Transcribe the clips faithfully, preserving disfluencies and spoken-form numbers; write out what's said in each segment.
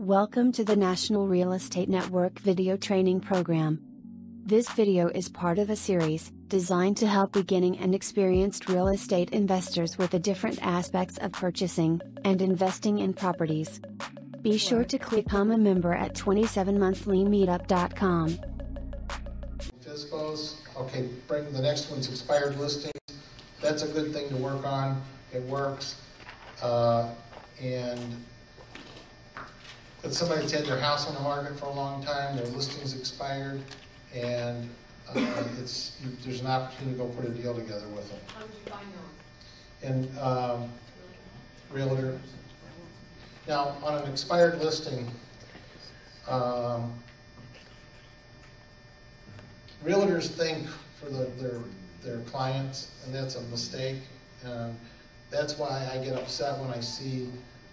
Welcome to the National Real Estate Network video training program. This video is part of a series designed to help beginning and experienced real estate investors with the different aspects of purchasing and investing in properties. Be sure to click become a member at twenty-seven monthly meetup dot com. Fiscals, okay, bring the next one's expired listings. That's a good thing to work on. It works. Uh, and But somebody's had their house on the market for a long time, their listing's expired, and uh, it's you, there's an opportunity to go put a deal together with them. How did you find them? And um, Realtor. Now, on an expired listing, um, realtors think for the, their their clients, and that's a mistake. Um, that's why I get upset when I see.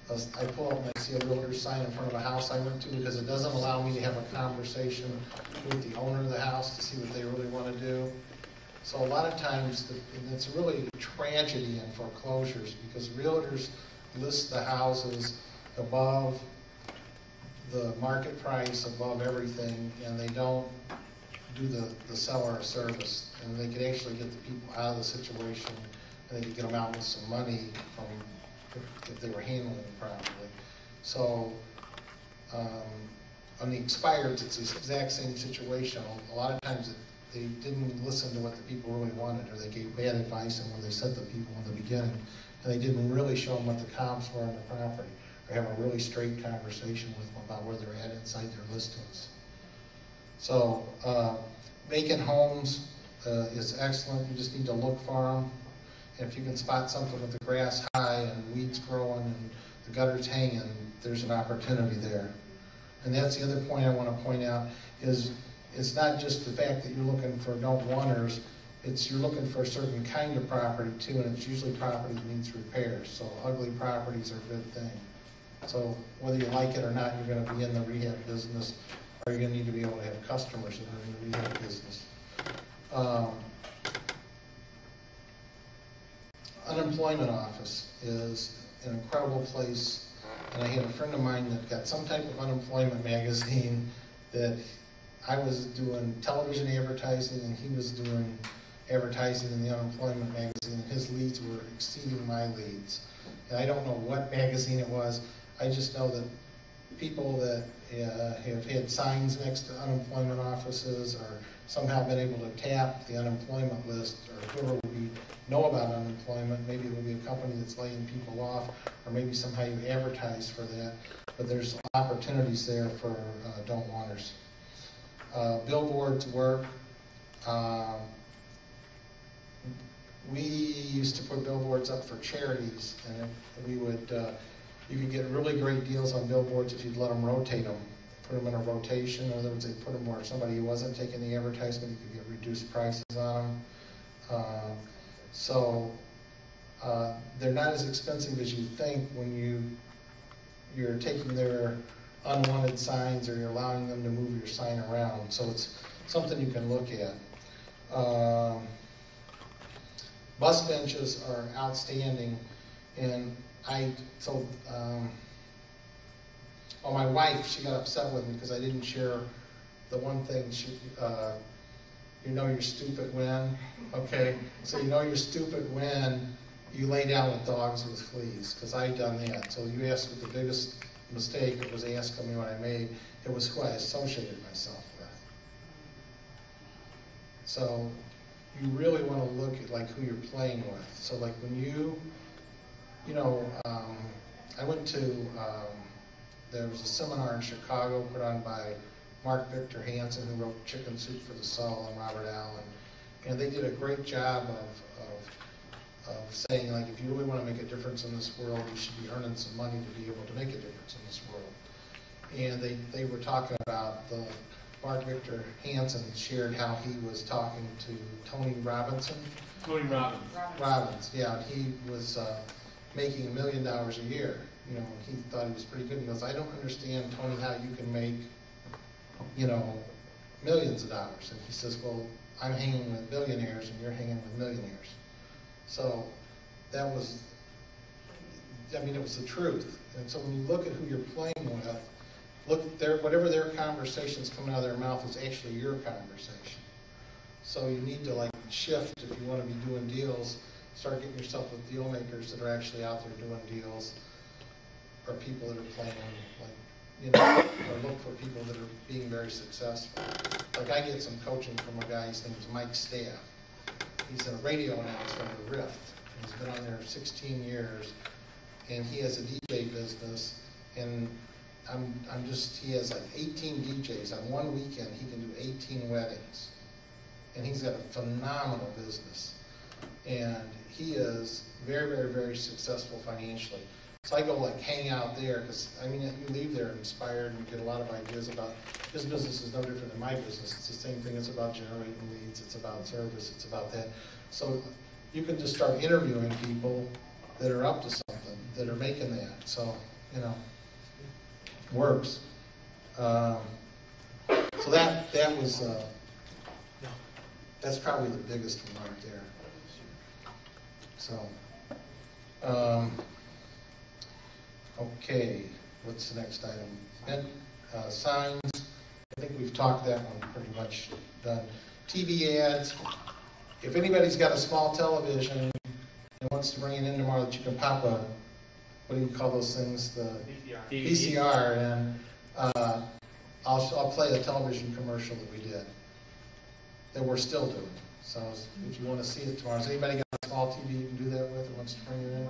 I pull up and I see a realtor sign in front of a house I went to because it doesn't allow me to have a conversation with the owner of the house to see what they really want to do. So a lot of times, the, and it's really a tragedy in foreclosures because realtors list the houses above the market price, above everything, and they don't do the, the seller a service. And they could actually get the people out of the situation and they could get them out with some money from if they were handling it properly. So um, on the expireds, it's the exact same situation. A lot of times it, they didn't listen to what the people really wanted, or they gave bad advice on where they set the people in the beginning, and they didn't really show them what the comps were on the property, or have a really straight conversation with them about where they're at inside their listings. So uh, vacant homes uh, is excellent. You just need to look for them. If you can spot something with the grass high and weeds growing and the gutters hanging, there's an opportunity there. And that's the other point I want to point out is it's not just the fact that you're looking for don't wanters, it's you're looking for a certain kind of property too, and it's usually property that needs repairs. So ugly properties are a good thing. So whether you like it or not, you're going to be in the rehab business, or you're going to need to be able to have customers that are in the rehab business. Um, Unemployment office is an incredible place, and I had a friend of mine that got some type of unemployment magazine that I was doing television advertising and he was doing advertising in the unemployment magazine, and his leads were exceeding my leads. And I don't know what magazine it was, I just know that people that uh, have had signs next to unemployment offices or somehow been able to tap the unemployment list, or whoever we know about unemployment, maybe it will be a company that's laying people off, or maybe somehow you advertise for that, but there's opportunities there for uh, don't wanters. Uh, billboards work. Uh, we used to put billboards up for charities, and we would, uh, you could get really great deals on billboards if you'd let them rotate them. Put them in a rotation, in other words, they put them where somebody who wasn't taking the advertisement, you could get reduced prices on them. Uh, so uh, they're not as expensive as you think when you, you're taking their unwanted signs or you're allowing them to move your sign around. So it's something you can look at. Uh, bus benches are outstanding, and I told, um, Oh, my wife, she got upset with me because I didn't share the one thing, she, uh, you know you're stupid when, okay? So you know you're stupid when you lay down with dogs with fleas, because I've done that. So you asked what the biggest mistake it was asking me what I made, it was who I associated myself with. So you really want to look at like who you're playing with. So like when you, you know, um, I went to, um, there was a seminar in Chicago put on by Mark Victor Hansen, who wrote Chicken Soup for the Soul, and Robert Allen. And they did a great job of, of, of saying, like, if you really want to make a difference in this world, you should be earning some money to be able to make a difference in this world. And they, they were talking about the, Mark Victor Hansen shared how he was talking to Tony Robbins. Tony Robbins. Robbins, yeah. He was uh, making a million dollars a year. You know, he thought he was pretty good. He goes, I don't understand, Tony, how you can make, you know, millions of dollars. And he says, well, I'm hanging with billionaires and you're hanging with millionaires. So that was, I mean, it was the truth. And so when you look at who you're playing with, look, their, whatever their conversation's coming out of their mouth is actually your conversation. So you need to like shift if you want to be doing deals. Start getting yourself with deal makers that are actually out there doing deals, or people that are playing, like, you know, or look for people that are being very successful. Like I get some coaching from a guy, his name is Mike Staff. He's a radio announcer at Rift. He's been on there sixteen years, and he has a D J business. And I'm, I'm just, he has like eighteen D Js. On one weekend, he can do eighteen weddings. And he's got a phenomenal business. And he is very, very, very successful financially. So I go like hang out there, because I mean, you leave there inspired and you get a lot of ideas about, this business is no different than my business. It's the same thing. It's about generating leads. It's about service. It's about that. So you can just start interviewing people that are up to something, that are making that. So, you know, works. Um, so that, that was, uh, that's probably the biggest one right there. So, um, okay, what's the next item? And, uh, signs, I think we've talked that one pretty much done. T V ads, if anybody's got a small television and wants to bring it in tomorrow that you can pop a, what do you call those things? The V C R, and uh, I'll, I'll play a television commercial that we did, that we're still doing. So if you want to see it tomorrow, has anybody got a small T V you can do that with that wants to bring it in?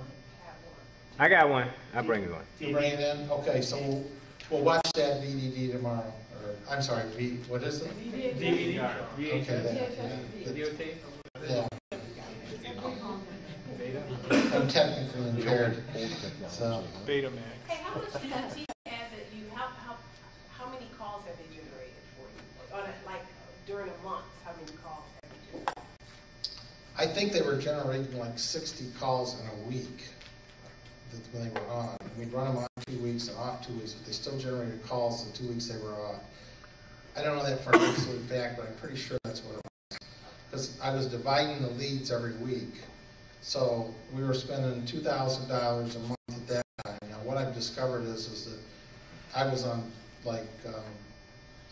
I got one. I'll bring it one. You bring it in? Okay, so we'll, we'll watch that V D D tomorrow. Or I'm sorry, v, what is it? D V D R. Okay, that, yeah. yeah. I'm technically impaired. So. Beta Max. Hey, how much T V ads that you, how, how, how many calls have they generated for you? On a, like during a month, how many calls have they generated? I think they were generating like sixty calls in a week. When they were on, we'd run them on two weeks and off two weeks, but they still generated calls the two weeks they were on. I don't know that for an absolute fact, but I'm pretty sure that's what it was. Because I was dividing the leads every week, so we were spending two thousand dollars a month at that time. Now, what I've discovered is, is that I was on like um,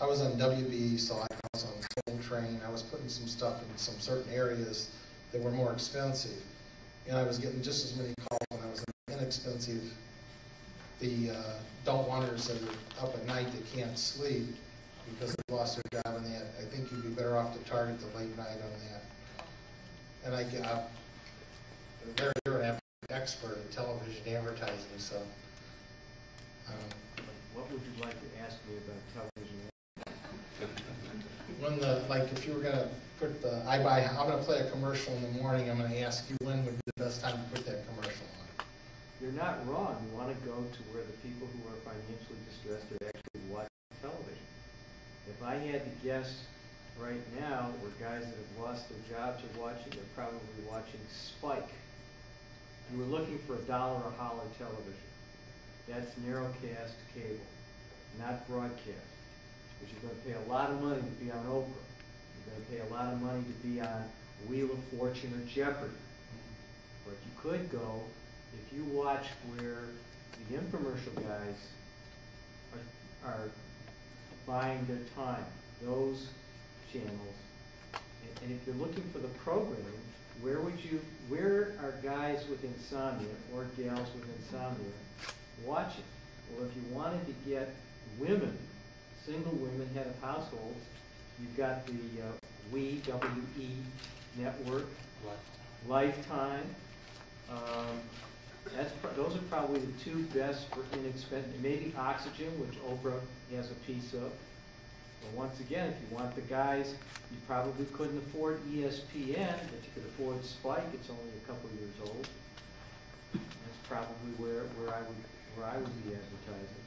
I was on W B E, so I was on Gold Train. I was putting some stuff in some certain areas that were more expensive, and I was getting just as many calls when I was inexpensive, the uh, don't wanters that are up at night that can't sleep because they've lost their job and that. I think you'd be better off to target the late night on that. And I get up, they're, they're an expert in television advertising, so. Um, what would you like to ask me about television? When the, like if you were gonna put the, I buy, I'm gonna play a commercial in the morning, I'm gonna ask you when would be the best time to put that commercial on. You're not wrong. You want to go to where the people who are financially distressed are actually watching television. If I had to guess right now, where guys that have lost their jobs are watching, they're probably watching Spike. You were looking for a dollar a holler television. That's narrowcast cable, not broadcast. But you're going to pay a lot of money to be on Oprah. You're going to pay a lot of money to be on Wheel of Fortune or Jeopardy. But you could go. If you watch where the infomercial guys are, are buying their time, those channels, and, and if you're looking for the programming, where would you, where are guys with insomnia or gals with insomnia watching? Well, if you wanted to get women, single women, head of households, you've got the uh, W E, W E network, Lifetime. Um, That's those are probably the two best for inexpensive. Maybe Oxygen, which Oprah has a piece of. But once again, if you want the guys, you probably couldn't afford E S P N, but you could afford Spike. It's only a couple years old. That's probably where where I would where I would be advertising.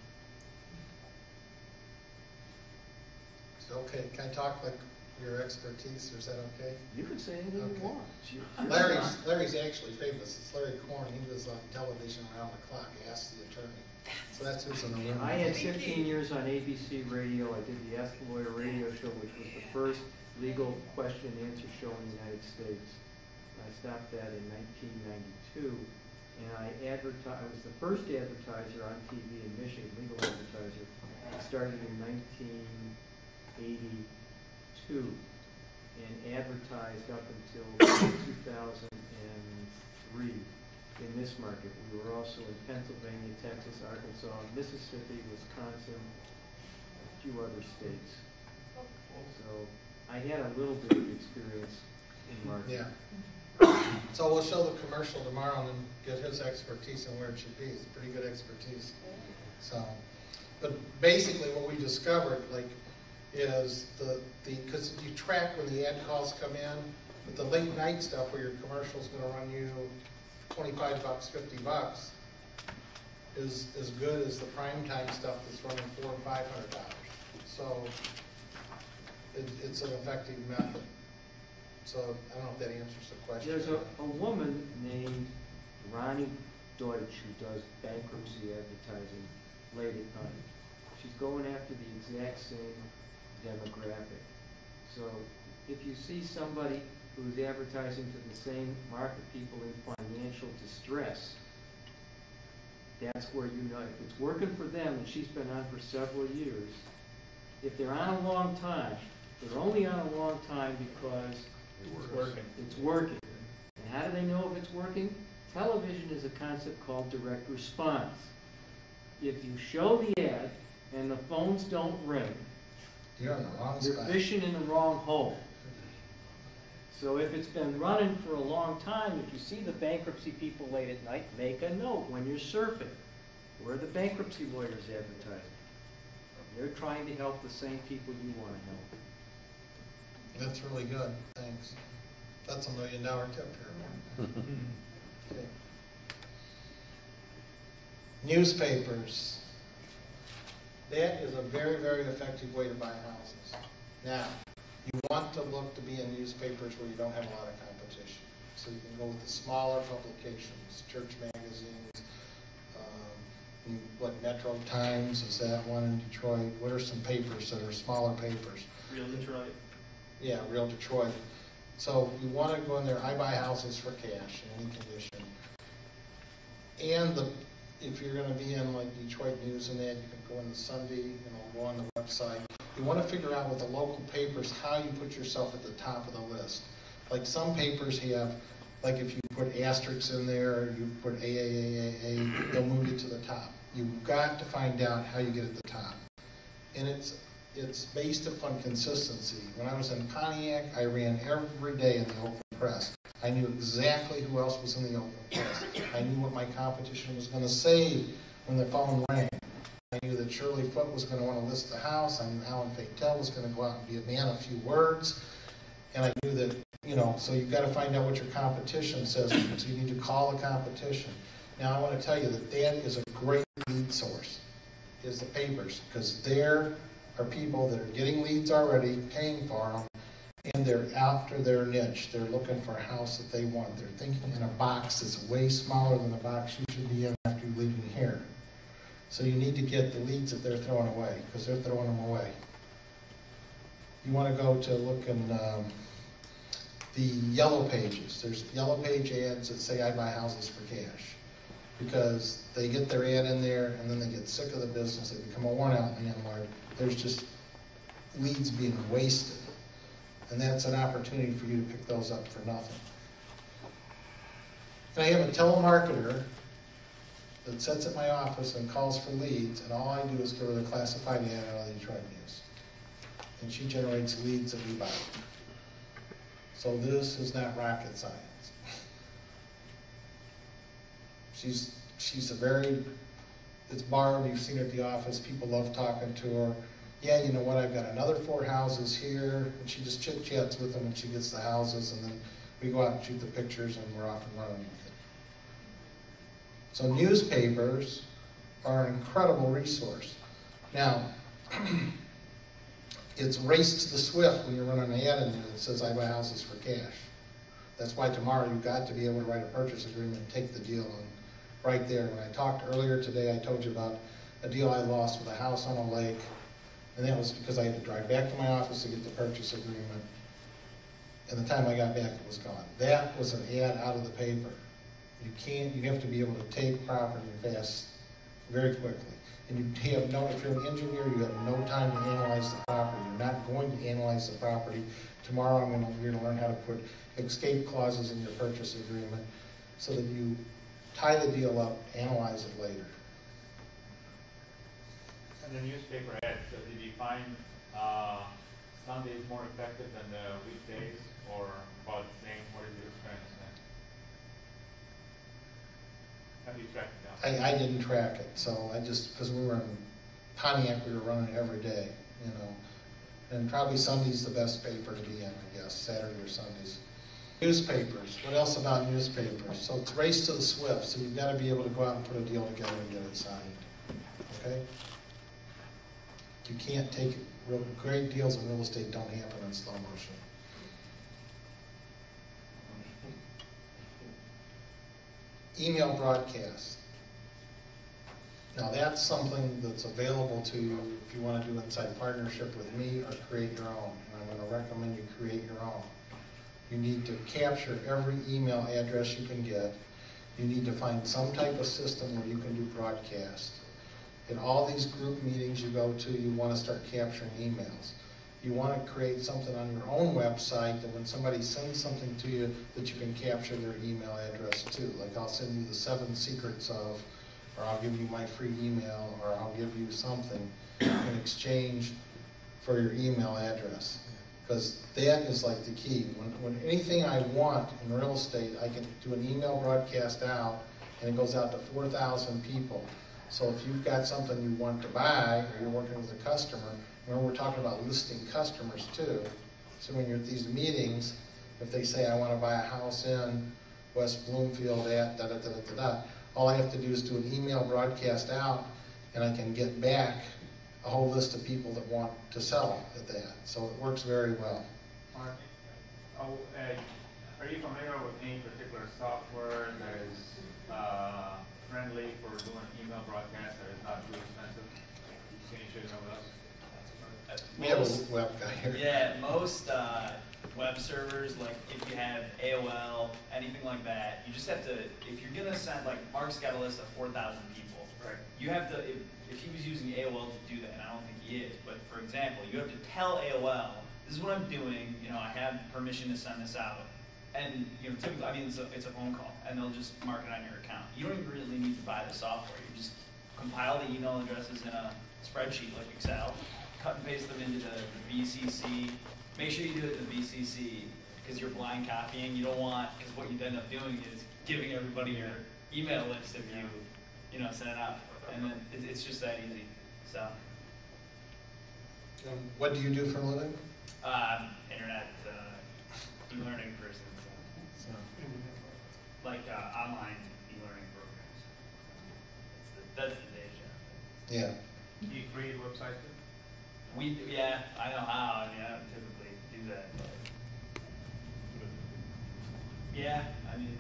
It's okay. Can I talk like your expertise, or is that okay? You can say anything okay. you want. You're Larry's, Larry's actually famous. It's Larry Korn. He was on television around the clock. He asked the attorney. So that's who's in the room. I had fifteen years on A B C radio. I did the Ask the Lawyer radio show, which was the first legal question and answer show in the United States. I stopped that in nineteen ninety-two. and I advertised, I was the first advertiser on T V in Michigan, legal advertiser, starting in nineteen eighty-two, and advertised up until two thousand three in this market. We were also in Pennsylvania, Texas, Arkansas, Mississippi, Wisconsin, a few other states. So I had a little bit of experience in marketing. Yeah. So we'll show the commercial tomorrow and get his expertise and where it should be. It's pretty good expertise. So, but basically what we discovered, like, is the the because you track when the ad calls come in, but the late night stuff where your commercial's going to run you twenty-five bucks, fifty bucks, is as good as the prime time stuff that's running four or five hundred dollars. So it, it's an effective method. So I don't know if that answers the question. There's a, a woman named Ronnie Deutsch who does bankruptcy advertising late at night. She's going after the exact same demographic. So if you see somebody who's advertising to the same market, people in financial distress, that's where you know if it's working for them, and she's been on for several years. If they're on a long time, they're only on a long time because it's working. It's working. And how do they know if it's working? Television is a concept called direct response. If you show the ad and the phones don't ring, you're in the wrong spot. You're fishing in the wrong hole. So if it's been running for a long time, if you see the bankruptcy people late at night, make a note when you're surfing. Where are the bankruptcy lawyers advertising? They're trying to help the same people you want to help. That's really good. Thanks. That's a million dollar tip here. Okay. Newspapers. That is a very, very effective way to buy houses. Now, you want to look to be in newspapers where you don't have a lot of competition. So you can go with the smaller publications, church magazines, um, what, Metro Times, is that one in Detroit? What are some papers that are smaller papers? Real Detroit. Yeah, Real Detroit. So you want to go in there. I buy houses for cash in any condition. And the if you're going to be in like Detroit News and that, you can go on the Sunday, you know, go on the website. You want to figure out with the local papers how you put yourself at the top of the list. Like some papers have, like if you put asterisks in there, you put triple A, they'll move you to the top. You've got to find out how you get at the top. And it's, it's based upon consistency. When I was in Pontiac, I ran every day in the Oakland Press. I knew exactly who else was in the Oakland Press. I knew what my competition was going to say when the phone rang. I knew that Shirley Foote was going to want to list the house. I knew Alan Faitel was going to go out and be a man of few words. And I knew that, you know, so you've got to find out what your competition says. So you need to call the competition. Now I want to tell you that that is a great lead source, is the papers, because there are people that are getting leads already, paying for them, and they're after their niche. They're looking for a house that they want. They're thinking in a box that's way smaller than the box you should be in after you leave in here. So you need to get the leads that they're throwing away, because they're throwing them away. You want to go to look in um, the yellow pages. There's yellow page ads that say, I buy houses for cash, because they get their ad in there, and then they get sick of the business. They become a worn-out landlord. There's just leads being wasted. And that's an opportunity for you to pick those up for nothing. And I have a telemarketer that sits at my office and calls for leads, and all I do is give her the classified ad out of the Detroit News. And she generates leads that we buy. So this is not rocket science. She's, she's a very, it's Barb, you've seen her at the office, people love talking to her. Yeah, you know what, I've got another four houses here, and she just chit-chats with them and she gets the houses, and then we go out and shoot the pictures and we're off and running with it. So newspapers are an incredible resource. Now, it's race to the swift when you run an ad in there that says, I buy houses for cash. That's why tomorrow you've got to be able to write a purchase agreement and take the deal and right there. When I talked earlier today, I told you about a deal I lost with a house on a lake. And that was because I had to drive back to my office to get the purchase agreement. And the time I got back, it was gone. That was an ad out of the paper. You can, you have to be able to take property fast, very quickly. And you have no, if you're an engineer, you have no time to analyze the property. You're not going to analyze the property. Tomorrow I'm gonna, you're gonna learn how to put escape clauses in your purchase agreement so that you tie the deal up, analyze it later. And the newspaper ads, so did you find uh, Sundays more effective than the weekdays, or about the same? What is your experience then? Have you tracked it down? I, I didn't track it, so I just, because we were in Pontiac, we were running every day, you know. And probably Sunday's the best paper to be in, I guess, Saturday or Sundays. Newspapers, what else about newspapers? So it's race to the swift, so you've got to be able to go out and put a deal together and get it signed, okay? You can't take it. Real, great deals in real estate don't happen in slow motion. Email broadcast. Now that's something that's available to you if you want to do inside partnership with me or create your own. And I'm going to recommend you create your own. You need to capture every email address you can get. You need to find some type of system where you can do broadcast. In all these group meetings you go to, you want to start capturing emails. You want to create something on your own website that when somebody sends something to you, that you can capture their email address too. Like I'll send you the seven secrets of, or I'll give you my free email, or I'll give you something in exchange for your email address. Because that is like the key. When, when anything I want in real estate, I can do an email broadcast out, and it goes out to four thousand people. So if you've got something you want to buy, or you're working with a customer, remember we're talking about listing customers too. So when you're at these meetings, if they say, I want to buy a house in West Bloomfield at da da da da da, all I have to do is do an email broadcast out, and I can get back a whole list of people that want to sell at that. So it works very well. Mark, oh, uh, are you familiar with any particular software that is uh, friendly for doing email broadcast that is not too expensive? Can you share some of those? We have a web guy here. Yeah, most uh, web servers, like if you have A O L, anything like that, you just have to, if you're going to send, like Mark's got a list of four thousand people. Right. You have to, if, if he was using A O L to do that, and I don't think he is, but for example, you have to tell A O L, this is what I'm doing, you know, I have permission to send this out. And you know, typically, I mean, it's a, it's a phone call, and they'll just mark it on your account. You don't even really need to buy the software. You just compile the email addresses in a spreadsheet like Excel, cut and paste them into the, the V C C. Make sure you do it in the V C C, because you're blind copying. You don't want, because what you end up doing is giving everybody your email list if you, you know, set it up. And then it, it's just that easy. So. Um, what do you do for a living? Um, internet uh, e-learning person. So. Like uh, online e-learning programs. That's the, that's the day job. Yeah. Do you create a website? We yeah, I know how. I mean, I don't typically do that. But yeah, I mean.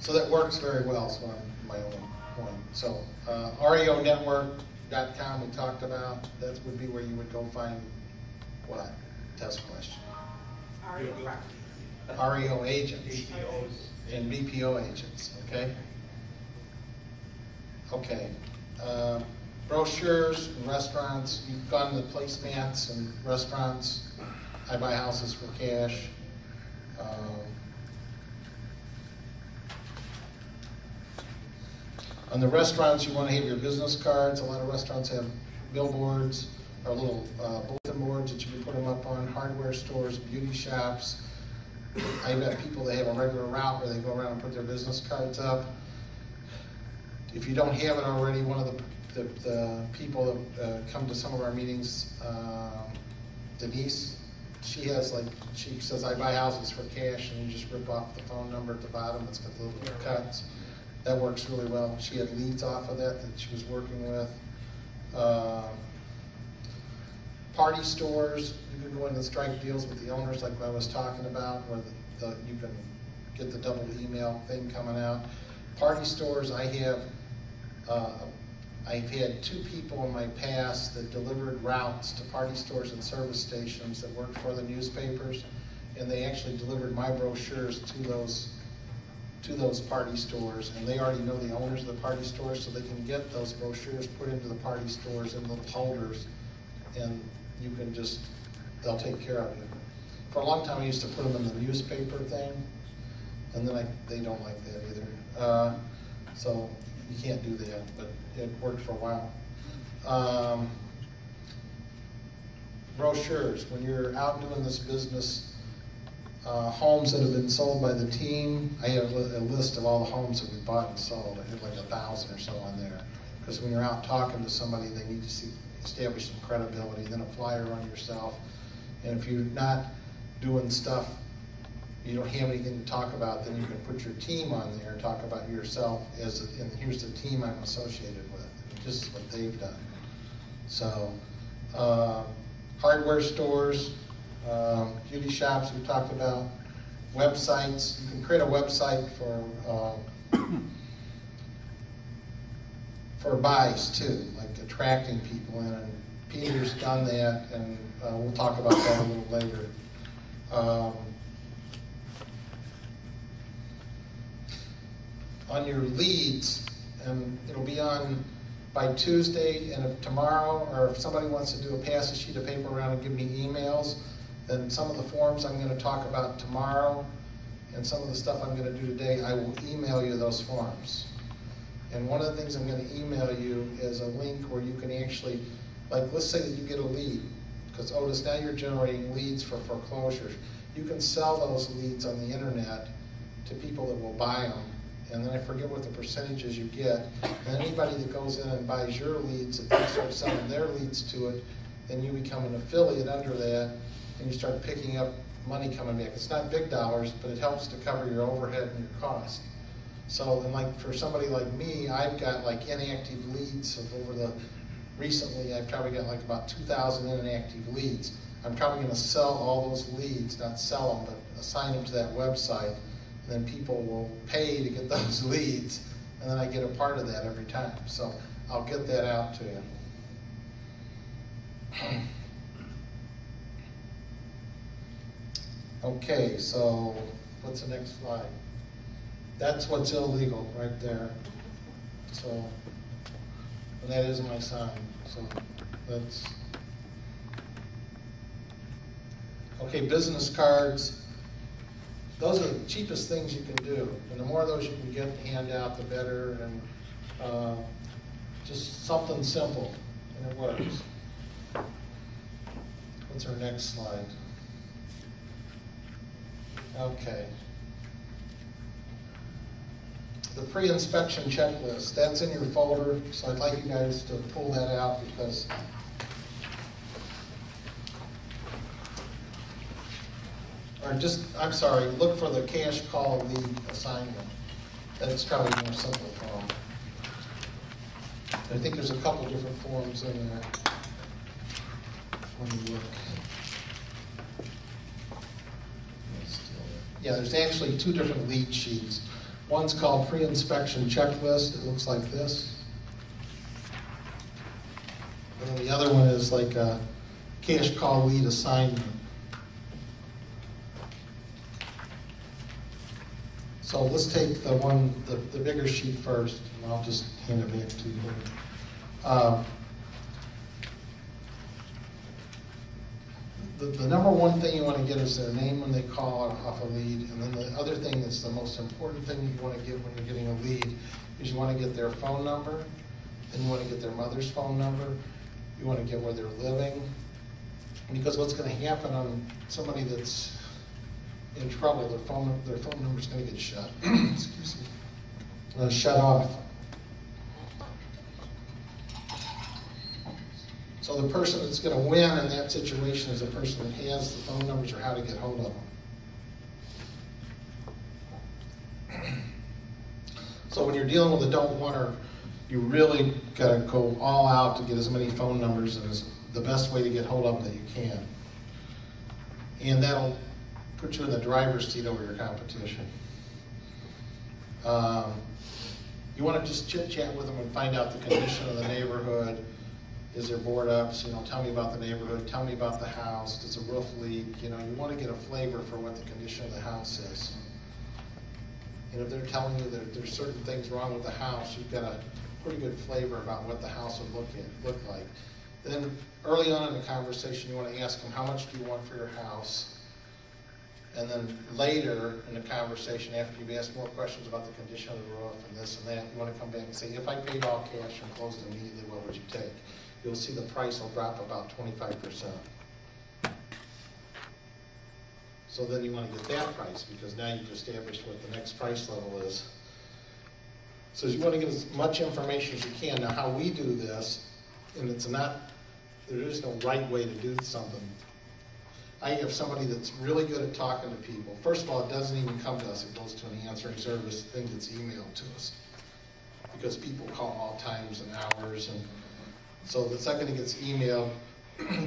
So that works very well. So I'm my own point. So uh, R E O network dot com we talked about. That would be where you would go find what test question. R E O properties. R E O agents. B P Os. And B P O agents. Okay. Okay. Uh, brochures and restaurants. You've gone to placemats and restaurants. I buy houses for cash. Um, on the restaurants, you want to have your business cards. A lot of restaurants have billboards or little uh, bulletin boards that you can put them up on. Hardware stores, beauty shops. I've got people that have a regular route where they go around and put their business cards up. If you don't have it already, one of the, the, the people that uh, come to some of our meetings, uh, Denise, she has like, she says, I buy houses for cash, and you just rip off the phone number at the bottom. It's got little cuts. That works really well. She had leads off of that that she was working with. Uh, party stores, you can go in and strike deals with the owners like I was talking about, where the, the, you can get the double email thing coming out. Party stores, I have Uh, I've had two people in my past that delivered routes to party stores and service stations that worked for the newspapers, and they actually delivered my brochures to those to those party stores, and they already know the owners of the party stores, so they can get those brochures put into the party stores and the holders, and you can just, they'll take care of you. For a long time I used to put them in the newspaper thing, and then I, they don't like that either. Uh, so you can't do that, but it worked for a while. Um, brochures, when you're out doing this business, Uh, homes that have been sold by the team. I had a, li a list of all the homes that we bought and sold. I had like a thousand or so on there. Because when you're out talking to somebody, they need to see, establish some credibility, then a flyer on yourself. And if you're not doing stuff, you don't have anything to talk about, then you can put your team on there and talk about yourself as, a, and here's the team I'm associated with. Just what they've done. So, uh, hardware stores, Um, beauty shops, we talked about websites. You can create a website for uh, for buys too, like attracting people in. And Peter's done that, and uh, we'll talk about that a little later. Um, on your leads, and it'll be on by Tuesday. And if tomorrow, or if somebody wants to do a pass a sheet of paper around and give me emails. Then some of the forms I'm going to talk about tomorrow and some of the stuff I'm going to do today, I will email you those forms. And one of the things I'm going to email you is a link where you can actually, like let's say that you get a lead, because Otis, now you're generating leads for foreclosures. You can sell those leads on the internet to people that will buy them. And then I forget what the percentages you get. And anybody that goes in and buys your leads, if they start selling their leads to it, then you become an affiliate under that. And you start picking up money coming back. It's not big dollars, but it helps to cover your overhead and your cost. So, and like for somebody like me, I've got like inactive leads of over the, recently I've probably got like about two thousand inactive leads. I'm probably gonna sell all those leads, not sell them, but assign them to that website, and then people will pay to get those leads, and then I get a part of that every time. So I'll get that out to you. Okay, so what's the next slide? That's what's illegal right there. So, and that is my sign. So that's okay. Business cards. Those are the cheapest things you can do, and the more of those you can get and hand out, the better. And uh, just something simple, and it works. What's our next slide? Okay. The pre-inspection checklist, that's in your folder, so I'd like you guys to pull that out because or just, I'm sorry, look for the cash call lead assignment. That's probably a more simple form. I think there's a couple different forms in there. Let me look. Yeah, there's actually two different lead sheets. One's called pre-inspection checklist. It looks like this. And the other one is like a cash call lead assignment. So let's take the one, the, the bigger sheet first, and I'll just hand it back to you. Uh, The, the number one thing you want to get is their name when they call off a lead, and then the other thing that's the most important thing you want to get when you're getting a lead is you want to get their phone number, then you want to get their mother's phone number, you want to get where they're living, because what's going to happen on somebody that's in trouble, their phone their phone number is going to get shut. Excuse me, uh, shut off. So the person that's going to win in that situation is the person that has the phone numbers or how to get hold of them. So when you're dealing with a don't wanter, you really got to go all out to get as many phone numbers and as the best way to get hold of them that you can. And that'll put you in the driver's seat over your competition. Um, you want to just chit chat with them and find out the condition of the neighborhood. Is there board ups? You know, tell me about the neighborhood. Tell me about the house. Does the roof leak? You know, you want to get a flavor for what the condition of the house is. And if they're telling you that there's certain things wrong with the house, you've got a pretty good flavor about what the house would look at, look like. Then early on in the conversation, you want to ask them, how much do you want for your house? And then later in the conversation, after you've asked more questions about the condition of the roof and this and that, you want to come back and say, if I paid all cash and closed immediately, what would you take? You'll see the price will drop about twenty-five percent. So then you want to get that price, because now you've established what the next price level is. So you want to get as much information as you can. Now, how we do this, and it's not, there is no right way to do something. I have somebody that's really good at talking to people. First of all, it doesn't even come to us. It goes to an answering service thing that's emailed to us, because people call all times and hours. And so the second it gets emailed,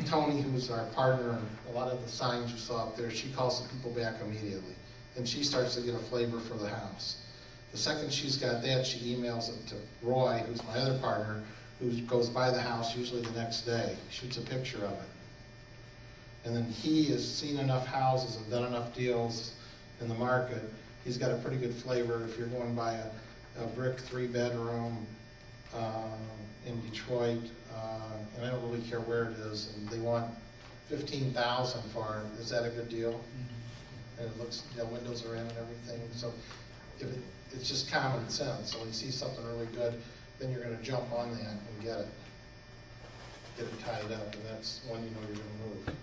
Tony, who's our partner, and a lot of the signs you saw up there, she calls the people back immediately. And she starts to get a flavor for the house. The second she's got that, she emails it to Roy, who's my other partner, who goes by the house usually the next day, shoots a picture of it. And then he has seen enough houses and done enough deals in the market. He's got a pretty good flavor. If you're going by a, a brick three-bedroom uh, in Detroit, uh, and I don't really care where it is, and they want fifteen thousand dollars for it, is that a good deal? Mm-hmm. And it looks, the windows are in and everything. So if it, it's just common sense. So when you see something really good, then you're going to jump on that and get it, get it tied up, and that's one you know you're going to move.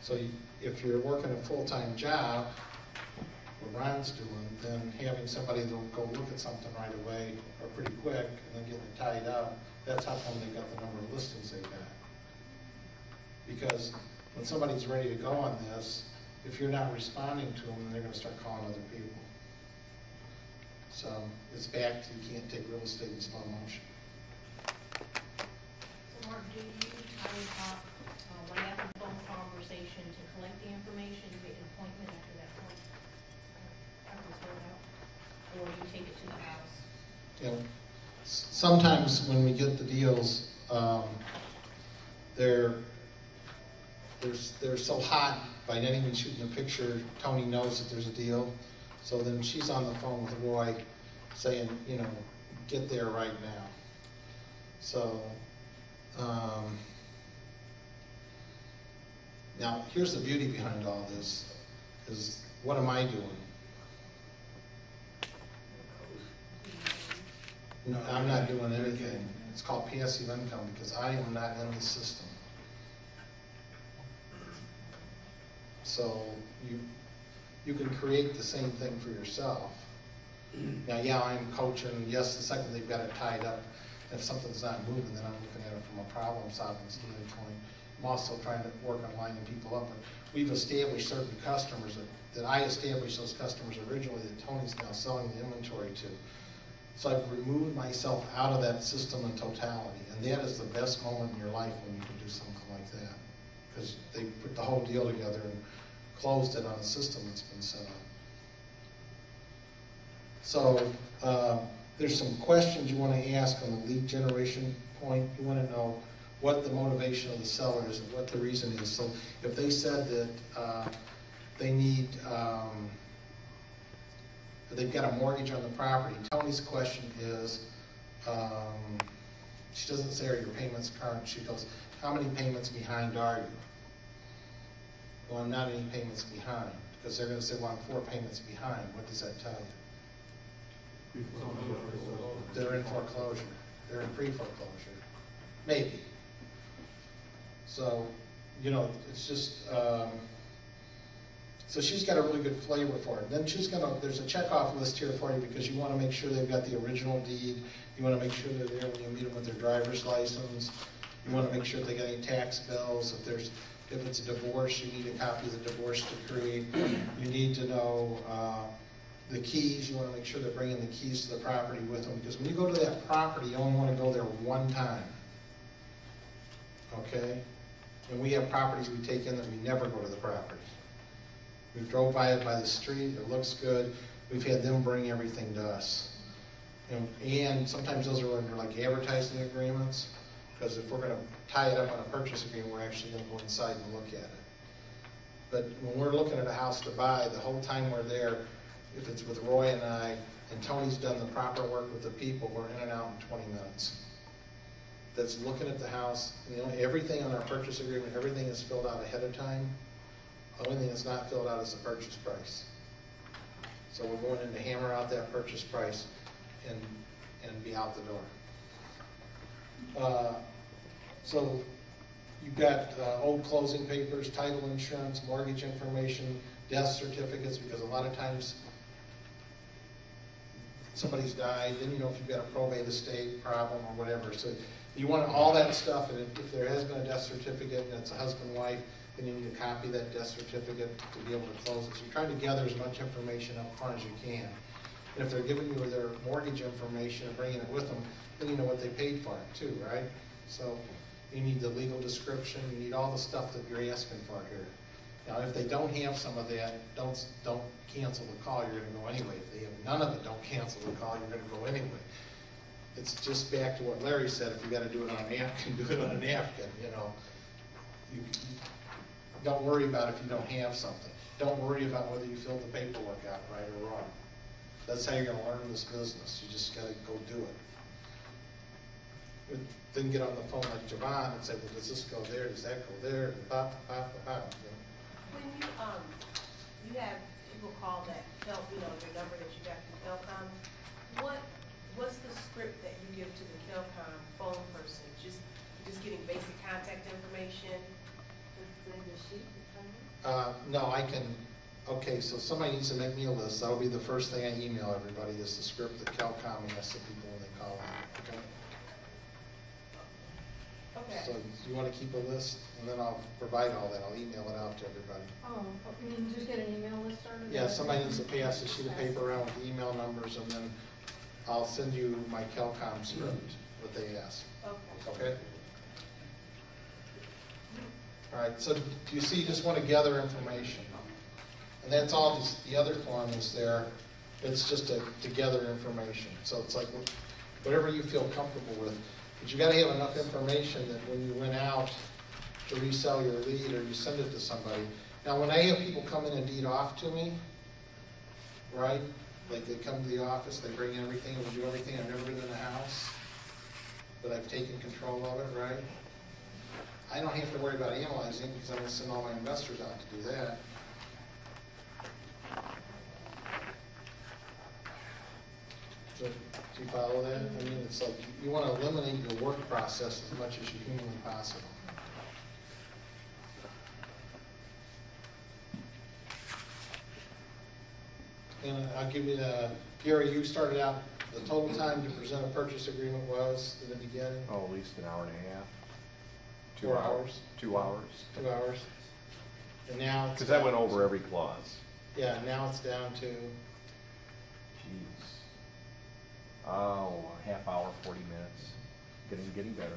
So you, if you're working a full-time job, what Ron's doing, then having somebody that'll go look at something right away or pretty quick and then getting it tied up, that's how come they got the number of listings they got. Because when somebody's ready to go on this, if you're not responding to them, then they're going to start calling other people. So it's back to you can't take real estate in slow motion. So Mark, do you tie up what happened in the phone conversation to collect the information, you make an appointment after that point? Or you take it to the house? Yeah. Sometimes when we get the deals, um, they're, they're, they're so hot, by not even shooting a picture, Tony knows that there's a deal. So then she's on the phone with Roy saying, you know, get there right now. So um, now here's the beauty behind all this, is what am I doing? No, I'm not doing anything. It's called passive income because I am not in the system. So you you can create the same thing for yourself. Now, yeah, I'm coaching. Yes, the second they've got it tied up, if something's not moving, then I'm looking at it from a problem-solving standpoint. I'm also trying to work on lining people up. But we've established certain customers that, that I established those customers originally that Tony's now selling the inventory to. So I've removed myself out of that system in totality. And that is the best moment in your life when you can do something like that. Because they put the whole deal together and closed it on a system that's been set up. So uh, there's some questions you want to ask on the lead generation point. You want to know what the motivation of the seller is and what the reason is. So if they said that uh, they need, um, they've got a mortgage on the property. Tony's question is, um, she doesn't say, are your payments current? She goes, how many payments behind are you? Well, I'm not any payments behind. Because they're going to say, well, I'm four payments behind. What does that tell you? They're in foreclosure. They're in pre-foreclosure. Maybe. So, you know, it's just... Um, So she's got a really good flavor for it. Then she's gonna, there's a checkoff list here for you because you wanna make sure they've got the original deed. You wanna make sure they're there when you meet them with their driver's license. You wanna make sure they got any tax bills. If there's, if it's a divorce, you need a copy of the divorce decree. You need to know uh, the keys. You wanna make sure they're bringing the keys to the property with them, because when you go to that property, you only wanna go there one time, okay? And we have properties we take in that we never go to the property. We drove by it by the street, it looks good. We've had them bring everything to us. And, and sometimes those are under like advertising agreements. because if we're going to tie it up on a purchase agreement, we're actually going to go inside and look at it. But when we're looking at a house to buy, the whole time we're there, if it's with Roy and I, and Tony's done the proper work with the people, we're in and out in twenty minutes. That's looking at the house. You know, everything on our purchase agreement, everything is filled out ahead of time. The only thing that's not filled out is the purchase price. So we're going in to hammer out that purchase price and, and be out the door. Uh, so you've got uh, old closing papers, title insurance, mortgage information, death certificates, because a lot of times somebody's died, then you know if you've got a probate estate problem or whatever. So you want all that stuff, and if, if there has been a death certificate and it's a husband-wife, then you need to copy that death certificate to be able to close it. So you're trying to gather as much information up front as you can. And if they're giving you their mortgage information and bringing it with them, then you know what they paid for it too, right? So you need the legal description, you need all the stuff that you're asking for here. Now, if they don't have some of that, don't, don't cancel the call, you're going to go anyway. If they have none of it, don't cancel the call, you're going to go anyway. It's just back to what Larry said, if you got to do it on a napkin, do it on a napkin, you know. You, you don't worry about if you don't have something. Don't worry about whether you filled the paperwork out right or wrong. That's how you're going to learn this business. You just got to go do it. Then get on the phone like Javon and say, well, does this go there, does that go there, and bop, bop, bop, bop. When you, um, you have people call that help, you know, your number that you got from Calcom, what, what's the script that you give to the Calcom phone person? Just just getting basic contact information? Uh, no, I can, okay, so somebody needs to make me a list. That'll be the first thing I email everybody is the script that Calcom asks the people when they call in, okay? Okay. So you want to keep a list, and then I'll provide all that. I'll email it out to everybody. Oh, you mean just get an email list started? Yeah, somebody needs to pass a sheet of paper around with email numbers, and then I'll send you my Calcom script, what they ask. Okay. Okay? All right, so you see, you just want to gather information. And that's all this, the other form is there. It's just to, to gather information. So it's like whatever you feel comfortable with. But you've got to have enough information that when you went out to resell your lead or you send it to somebody. Now, when I have people come in and deed off to me, right, like they come to the office, they bring in everything, and we do everything. I've never been in the house, but I've taken control of it, right? I don't have to worry about analyzing because I'm going to send all my investors out to do that. So, do you follow that? I mean, it's like you want to eliminate your work process as much as you humanly possible. And I'll give you the, Gary, you started out, the total time to present a purchase agreement was in the beginning? Oh, at least an hour and a half. Two Four hours. hours. Two hours. Two hours. And now it's. Because I went over every clause. Yeah, now it's down to. Jeez. Oh, a half hour, forty minutes. Getting getting better.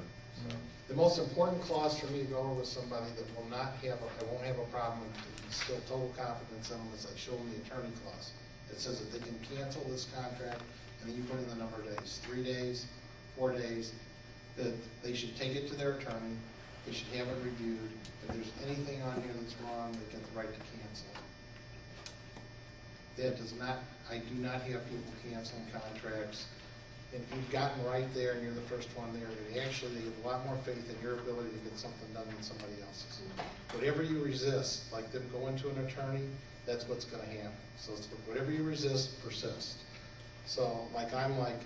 So. The most important clause for me to go over with somebody that will not have a, I won't have a problem with still total confidence in them is I show them the attorney clause. It says that they can cancel this contract, and then you put in the number of days, three days, four days, that they should take it to their attorney, they should have it reviewed. If there's anything on here that's wrong, they get the right to cancel. That does not, I do not have people canceling contracts. If you've gotten right there and you're the first one there, and actually they have a lot more faith in your ability to get something done than somebody else's. Whatever you resist, like them going to an attorney, that's what's going to happen. So it's whatever you resist, persist. So like I'm like,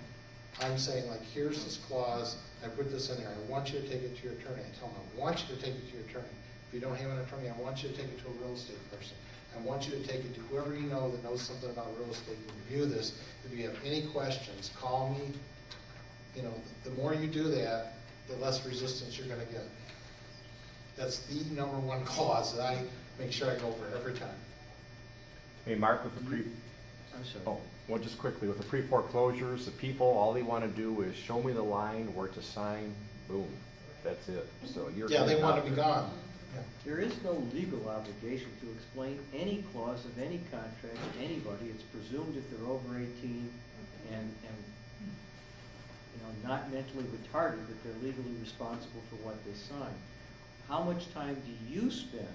I'm saying like, here's this clause, I put this in there, I want you to take it to your attorney. I tell them, I want you to take it to your attorney. If you don't have an attorney, I want you to take it to a real estate person. I want you to take it to whoever you know that knows something about real estate and review this. If you have any questions, call me. You know, the more you do that, the less resistance you're going to get. That's the number one clause that I make sure I go over every time. Hey, Mark, with the pre, I'm sorry. Oh, well, just quickly, with the pre-foreclosures, the people, all they want to do is show me the line, where to sign, boom, that's it. So you're yeah, they want to be gone. Yeah. There is no legal obligation to explain any clause of any contract to anybody. It's presumed if they're over eighteen and, and you know, not not mentally retarded that they're legally responsible for what they sign. How much time do you spend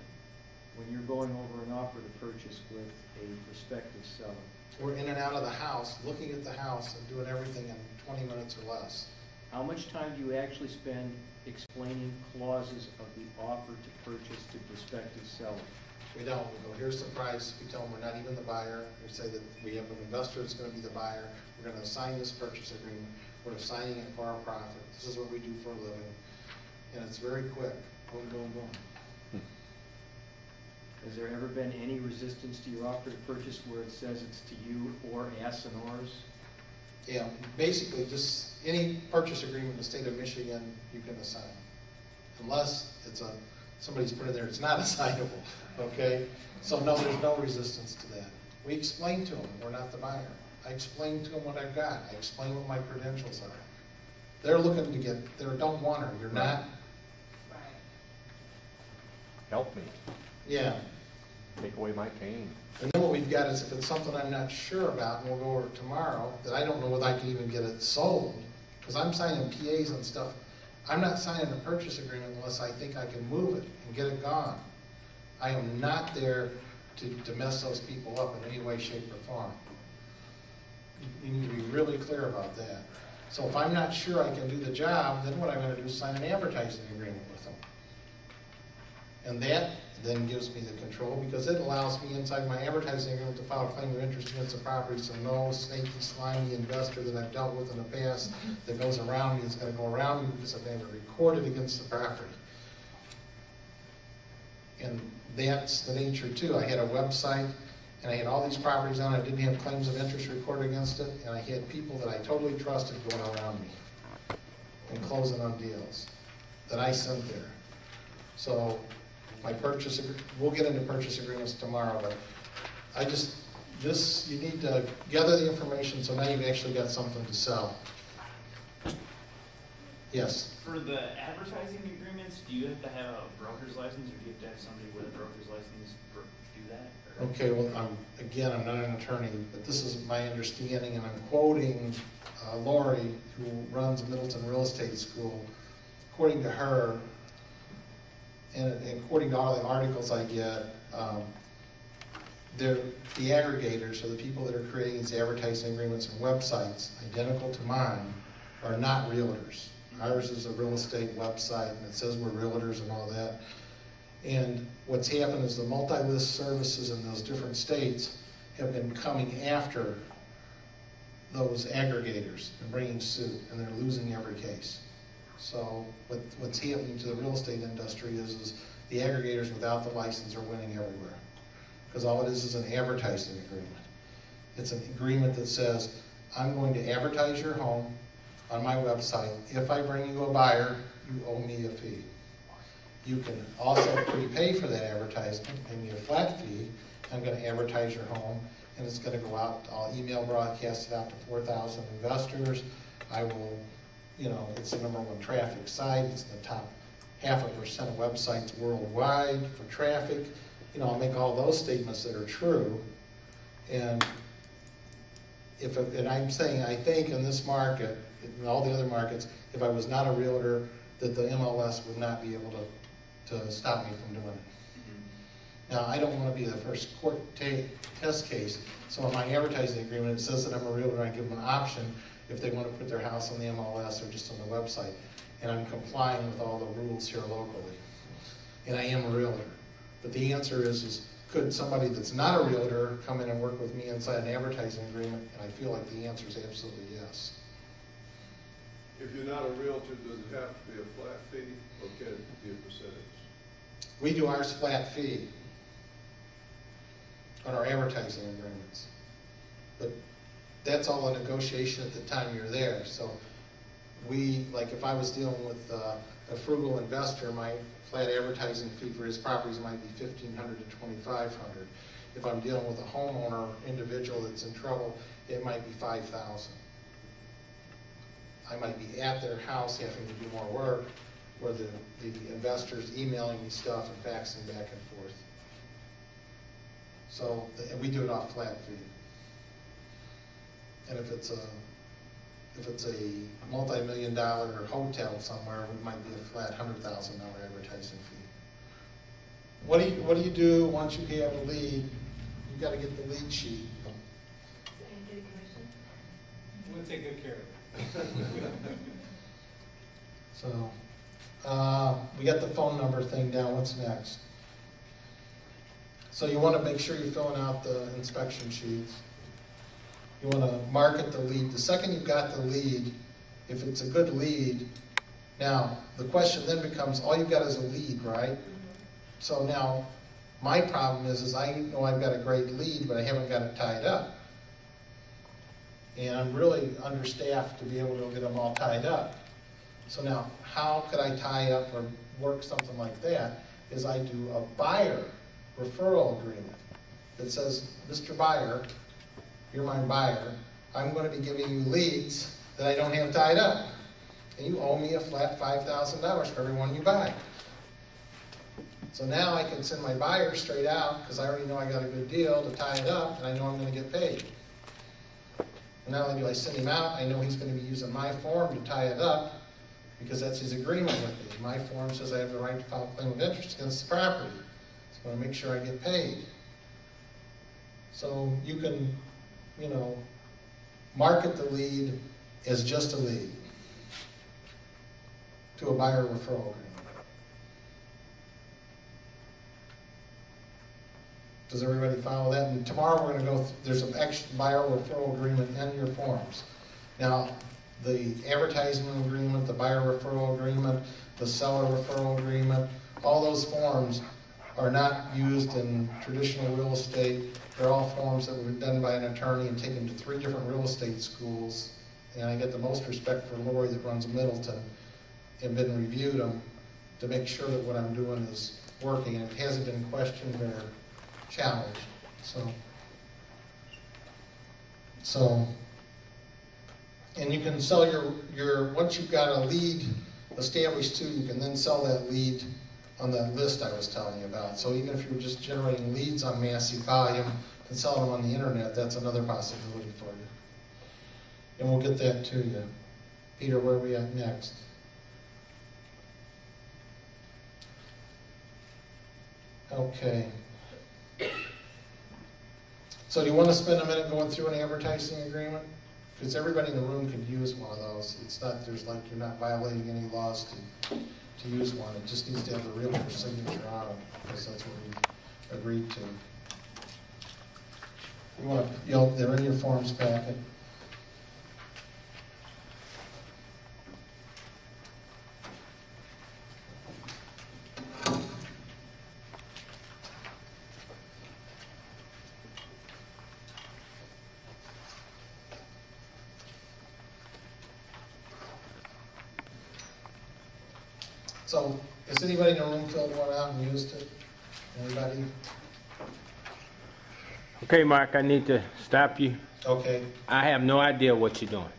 when you're going over an offer to purchase with a prospective seller? We're in and out of the house, looking at the house and doing everything in twenty minutes or less. How much time do you actually spend explaining clauses of the offer to purchase to prospective sellers? We don't. We go, here's the price. We tell them we're not even the buyer. We say that we have an investor that's going to be the buyer. We're going to sign this purchase agreement. We're signing it for our profit. This is what we do for a living. And it's very quick. Boom, boom, boom. Hmm. Has there ever been any resistance to your offer to purchase where it says it's to you or us and ours? Yeah, basically just any purchase agreement in the state of Michigan you can assign. Unless it's a somebody's put in there, it's not assignable, okay? So no, there's no resistance to that. We explain to them we're not the buyer. I explain to them what I've got. I explain what my credentials are. They're looking to get, they're a don't wanter. You're not. Help me. Yeah. Take away my pain. And then what we've got is if it's something I'm not sure about, and we'll go over tomorrow, that I don't know whether I can even get it sold, because I'm signing P As and stuff. I'm not signing a purchase agreement unless I think I can move it and get it gone. I am not there to, to mess those people up in any way, shape, or form. You need to be really clear about that. So if I'm not sure I can do the job, then what I'm going to do is sign an advertising agreement with them. And that then gives me the control, because it allows me inside my advertising agreement to file a claim of interest against the property, so no snaky, slimy investor that I've dealt with in the past that goes around me is going to go around me because I've never recorded against the property. And that's the nature too. I had a website and I had all these properties on it. I didn't have claims of interest recorded against it, and I had people that I totally trusted going around me and closing on deals that I sent there. So my purchase, we'll get into purchase agreements tomorrow, but I just, this, you need to gather the information so now you've actually got something to sell. Yes? For the advertising agreements, do you have to have a broker's license, or do you have to have somebody with a broker's license for, do that? Or? Okay, well, I'm, again, I'm not an attorney, but this is my understanding, and I'm quoting uh, Lori, who runs Middleton Real Estate School. According to her, and according to all the articles I get, um, they're the aggregators, or the people that are creating these advertising agreements and websites, identical to mine, are not realtors. Ours is a real estate website, and it says we're realtors and all that. And what's happened is the multi-list services in those different states have been coming after those aggregators and bringing suit, and they're losing every case. So what, what's happening to the real estate industry is, is the aggregators without the license are winning everywhere. Because all it is is an advertising agreement. It's an agreement that says, I'm going to advertise your home on my website. If I bring you a buyer, you owe me a fee. You can also prepay for that advertisement, pay me a flat fee. I'm going to advertise your home, and it's going to go out. I'll email broadcast it out to four thousand investors. I will... You know, it's the number one traffic site. It's in the top half a percent of websites worldwide for traffic. You know, I'll make all those statements that are true. And if and I'm saying, I think in this market, in all the other markets, if I was not a realtor, that the M L S would not be able to, to stop me from doing it. Now, I don't want to be the first court test case. So in my advertising agreement, it says that I'm a realtor, and I give them an option if they want to put their house on the M L S or just on the website. And I'm complying with all the rules here locally. And I am a realtor. But the answer is, is could somebody that's not a realtor come in and work with me inside an advertising agreement? And I feel like the answer is absolutely yes. If you're not a realtor, does it have to be a flat fee, or can it be a percentage? We do ours flat fee on our advertising agreements. But that's all a negotiation at the time you're there. So we, like if I was dealing with uh, a frugal investor, my flat advertising fee for his properties might be fifteen hundred to twenty-five hundred. If I'm dealing with a homeowner individual that's in trouble, it might be five thousand. I might be at their house having to do more work, where the, the investor's emailing me stuff and faxing back and forth. So, and we do it off flat fee. And if it's a, If it's a multi-million dollar hotel somewhere, it might be a flat hundred thousand dollar advertising fee. What do you what do you do once you have a lead? You got to get the lead sheet. We'll take good care of it. So uh, we got the phone number thing down. What's next? So you want to make sure you're filling out the inspection sheets. You want to market the lead. The second you've got the lead, if it's a good lead, now the question then becomes, all you've got is a lead, right? Mm-hmm. So now my problem is, is I know I've got a great lead, but I haven't got it tied up. And I'm really understaffed to be able to get them all tied up. So now, how could I tie up or work something like that? Is I do a buyer referral agreement that says, Mister Buyer, you're my buyer, I'm going to be giving you leads that I don't have tied up. And you owe me a flat five thousand dollars for every one you buy. So now I can send my buyer straight out, because I already know I got a good deal to tie it up, and I know I'm going to get paid. And not only do I send him out, I know he's going to be using my form to tie it up, because that's his agreement with me. My form says I have the right to file a claim of interest against the property. So I want to make sure I get paid. So you can, you know, market the lead as just a lead to a buyer referral agreement. Does everybody follow that? And tomorrow we're going to go, there's an extra buyer referral agreement in your forms. Now, the advertisement agreement, the buyer referral agreement, the seller referral agreement, all those forms are not used in traditional real estate. They're all forms that were done by an attorney and taken to three different real estate schools. And I get the most respect for Lori that runs Middleton and been reviewed them to make sure that what I'm doing is working. And it hasn't been questioned or challenged. So, so, and you can sell your, your, once you've got a lead established too, you can then sell that lead on that list I was telling you about. So even if you were just generating leads on massive volume and selling them on the internet, that's another possibility for you. And we'll get that to you. Peter, where are we at next? Okay. So do you want to spend a minute going through an advertising agreement? Because everybody in the room could use one of those. It's not, there's like, you're not violating any laws to, to use one. It just needs to have the realtor signature on it, because that's what we agreed to. You want to, you'll, they're in your forms packet. So, has anybody in the room filled one out and used it? Anybody? Okay, Mark, I need to stop you. Okay. I have no idea what you're doing.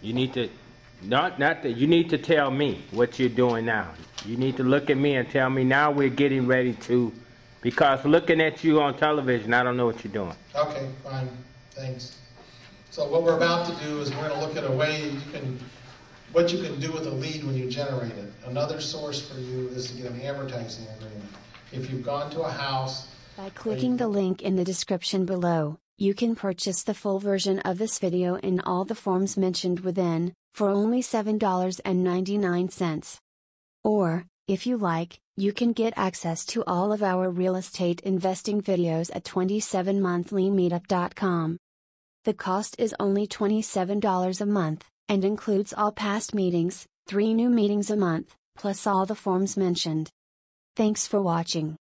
You need to, not not that, you need to tell me what you're doing now. You need to look at me and tell me now we're getting ready to, because looking at you on television, I don't know what you're doing. Okay, fine, thanks. So what we're about to do is we're going to look at a way you can, what you can do with a lead when you generate it. Another source for you is to get an advertising agreement. If you've gone to a house... By clicking the link in the description below, you can purchase the full version of this video in all the forms mentioned within, for only seven ninety-nine. Or, if you like, you can get access to all of our real estate investing videos at twenty-seven monthly meetup dot com. The cost is only twenty-seven dollars a month, and includes all past meetings, three new meetings a month, plus all the forms mentioned. Thanks for watching.